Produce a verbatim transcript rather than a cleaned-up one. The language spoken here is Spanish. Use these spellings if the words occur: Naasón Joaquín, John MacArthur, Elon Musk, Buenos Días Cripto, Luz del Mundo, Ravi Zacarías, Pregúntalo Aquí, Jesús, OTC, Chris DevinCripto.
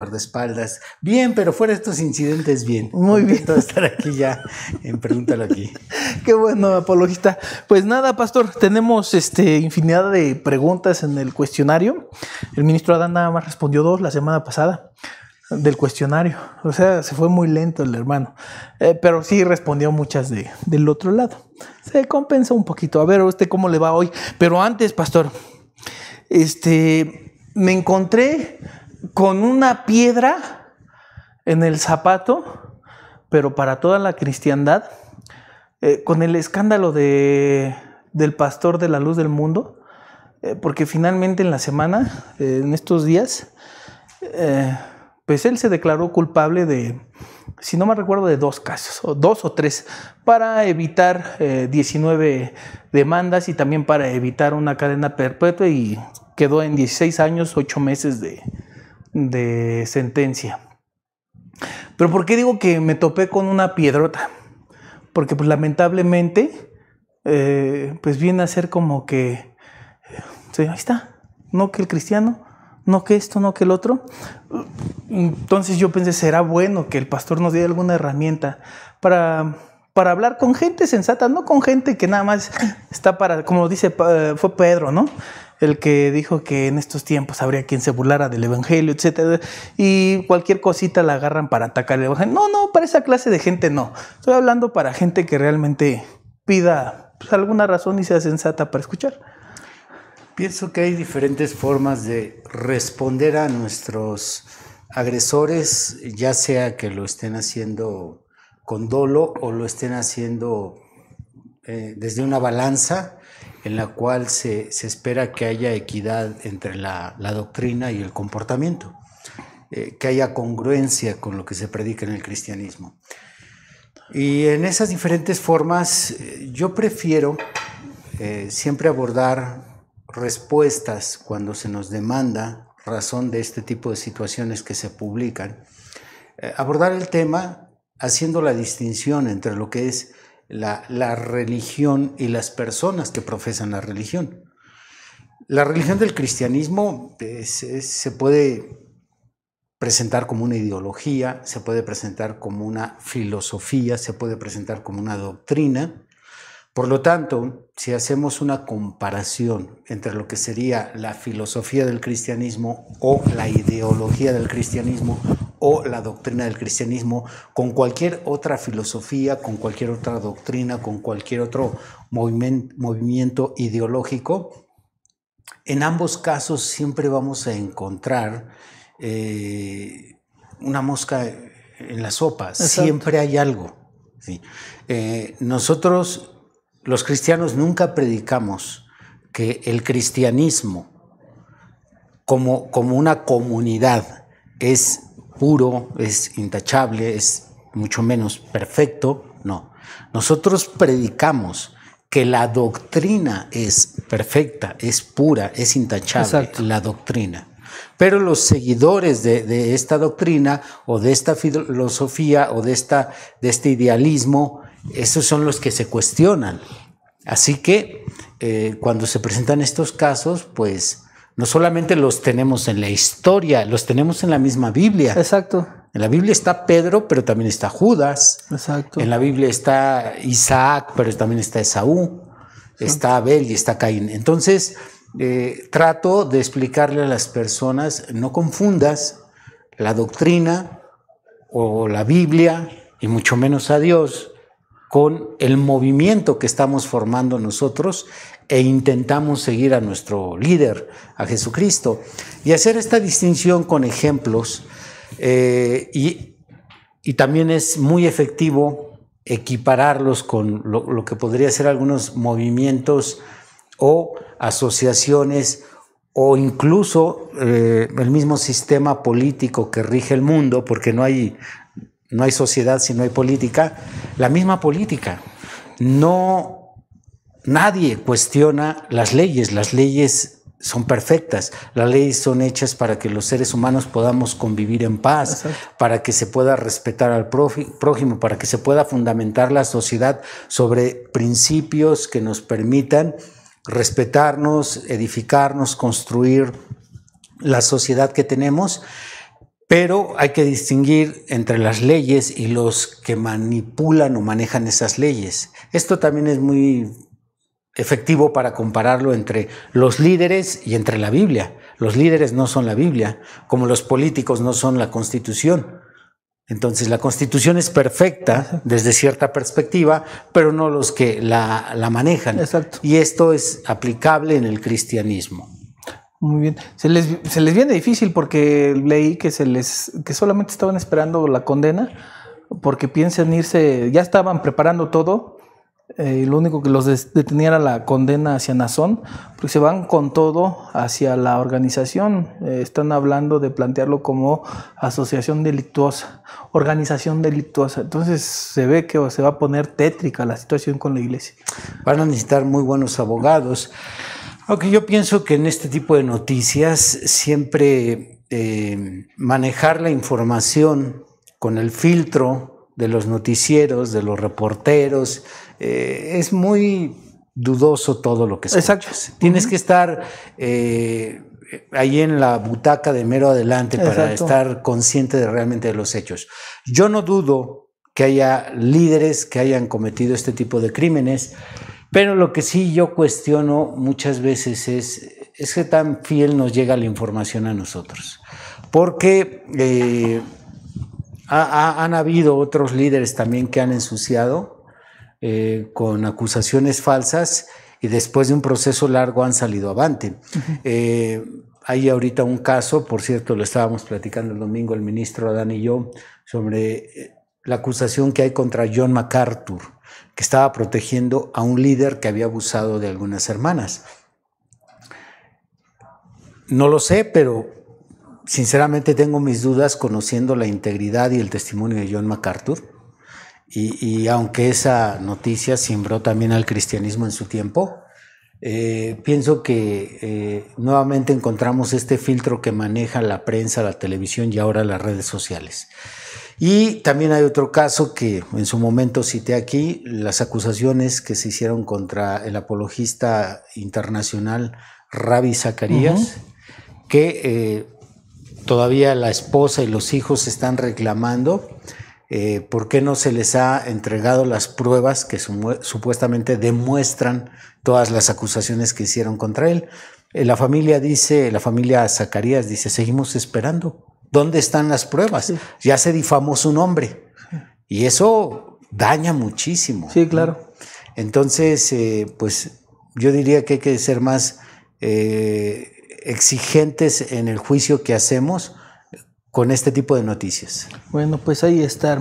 Guardaespaldas. Bien, pero fuera estos incidentes, bien. Muy bien. Contento de estar aquí ya en Pregúntalo Aquí. Qué bueno, apologista. Pues nada, pastor, tenemos este, infinidad de preguntas en el cuestionario. El ministro Adán nada más respondió dos la semana pasada del cuestionario. O sea, se fue muy lento el hermano. Eh, pero sí respondió muchas de, del otro lado. Se compensó un poquito. A ver, usted cómo le va hoy. Pero antes, pastor, este, me encontré con una piedra en el zapato, pero para toda la cristiandad, eh, con el escándalo de, del pastor de la Luz del Mundo, eh, porque finalmente en la semana, eh, en estos días, eh, pues él se declaró culpable de, si no me recuerdo, de dos casos, o dos o tres, para evitar eh, diecinueve demandas y también para evitar una cadena perpetua, y quedó en dieciséis años, ocho meses de... de sentencia. Pero ¿por qué digo que me topé con una piedrota? Porque pues lamentablemente eh, pues viene a ser como que eh, sí, ahí está, no que el cristiano, no que esto, no que el otro. Entonces yo pensé, será bueno que el pastor nos dé alguna herramienta para, para hablar con gente sensata, no con gente que nada más está para, como dice, fue Pedro, ¿no? El que dijo que en estos tiempos habría quien se burlara del evangelio, etcétera, y cualquier cosita la agarran para atacar el evangelio. No, no, para esa clase de gente no. Estoy hablando para gente que realmente pida pues, alguna razón y sea sensata para escuchar. Pienso que hay diferentes formas de responder a nuestros agresores, ya sea que lo estén haciendo con dolo o lo estén haciendo eh, desde una balanza, en la cual se, se espera que haya equidad entre la, la doctrina y el comportamiento, eh, que haya congruencia con lo que se predica en el cristianismo. Y en esas diferentes formas, yo prefiero eh, siempre abordar respuestas cuando se nos demanda razón de este tipo de situaciones que se publican, eh, abordar el tema haciendo la distinción entre lo que es La, la religión y las personas que profesan la religión. La religión del cristianismo es, es, se puede presentar como una ideología, se puede presentar como una filosofía, se puede presentar como una doctrina. Por lo tanto, si hacemos una comparación entre lo que sería la filosofía del cristianismo o la ideología del cristianismo, o la doctrina del cristianismo con cualquier otra filosofía, con cualquier otra doctrina, con cualquier otro movimiento, movimiento ideológico, en ambos casos siempre vamos a encontrar eh, una mosca en la sopa. Exacto. Siempre hay algo, ¿sí? Eh, nosotros los cristianos nunca predicamos que el cristianismo como, como una comunidad es puro, es intachable, es mucho menos perfecto. No, nosotros predicamos que la doctrina es perfecta, es pura, es intachable. Exacto. La doctrina. Pero los seguidores de, de esta doctrina o de esta filosofía o de, esta, de este idealismo, esos son los que se cuestionan. Así que eh, cuando se presentan estos casos, pues no solamente los tenemos en la historia, los tenemos en la misma Biblia. Exacto. En la Biblia está Pedro, pero también está Judas. Exacto. En la Biblia está Isaac, pero también está Esaú. Exacto. Está Abel y está Caín. Entonces, eh, trato de explicarle a las personas, no confundas la doctrina o la Biblia, y mucho menos a Dios, con el movimiento que estamos formando nosotros e intentamos seguir a nuestro líder, a Jesucristo, y hacer esta distinción con ejemplos. Eh, y, y también es muy efectivo equipararlos con lo, lo que podría ser algunos movimientos o asociaciones o incluso eh, el mismo sistema político que rige el mundo, porque no hay... No hay sociedad si no hay política. La misma política. No, nadie cuestiona las leyes. Las leyes son perfectas. Las leyes son hechas para que los seres humanos podamos convivir en paz, exacto, para que se pueda respetar al prójimo, para que se pueda fundamentar la sociedad sobre principios que nos permitan respetarnos, edificarnos, construir la sociedad que tenemos. Pero hay que distinguir entre las leyes y los que manipulan o manejan esas leyes. Esto también es muy efectivo para compararlo entre los líderes y entre la Biblia. Los líderes no son la Biblia, como los políticos no son la Constitución. Entonces, la Constitución es perfecta desde cierta perspectiva, pero no los que la, la manejan. Exacto. Y esto es aplicable en el cristianismo. Muy bien. Se les, se les viene difícil porque leí que se les que solamente estaban esperando la condena porque piensan irse, ya estaban preparando todo, eh, lo único que los detenía era la condena hacia Naasón, porque se van con todo hacia la organización. Eh, están hablando de plantearlo como asociación delictuosa, organización delictuosa. Entonces se ve que se va a poner tétrica la situación con la iglesia. Van a necesitar muy buenos abogados. Aunque yo pienso que en este tipo de noticias siempre eh, manejar la información con el filtro de los noticieros, de los reporteros, eh, es muy dudoso todo lo que escuchas. Exacto. Tienes que estar eh, ahí en la butaca de mero adelante para Exacto. estar consciente de realmente de los hechos. Yo no dudo que haya líderes que hayan cometido este tipo de crímenes, pero lo que sí yo cuestiono muchas veces es, es que tan fiel nos llega la información a nosotros. Porque eh, ha, ha, han habido otros líderes también que han ensuciado eh, con acusaciones falsas y después de un proceso largo han salido avante. Uh-huh. eh, hay ahorita un caso, por cierto, lo estábamos platicando el domingo el ministro Adán y yo, sobre la acusación que hay contra John MacArthur, que estaba protegiendo a un líder que había abusado de algunas hermanas. No lo sé, pero sinceramente tengo mis dudas conociendo la integridad y el testimonio de John MacArthur. Y, y aunque esa noticia cimbró también al cristianismo en su tiempo, eh, pienso que eh, nuevamente encontramos este filtro que maneja la prensa, la televisión y ahora las redes sociales. Y también hay otro caso que en su momento cité aquí, las acusaciones que se hicieron contra el apologista internacional Ravi Zacarías, uh-huh. que eh, todavía la esposa y los hijos están reclamando eh, por qué no se les ha entregado las pruebas que supuestamente demuestran todas las acusaciones que hicieron contra él. Eh, la familia dice, la familia Zacarías dice, seguimos esperando. ¿Dónde están las pruebas? Sí. Ya se difamó su nombre y eso daña muchísimo. Sí, claro. Entonces, eh, pues yo diría que hay que ser más eh, exigentes en el juicio que hacemos con este tipo de noticias. Bueno, pues ahí está.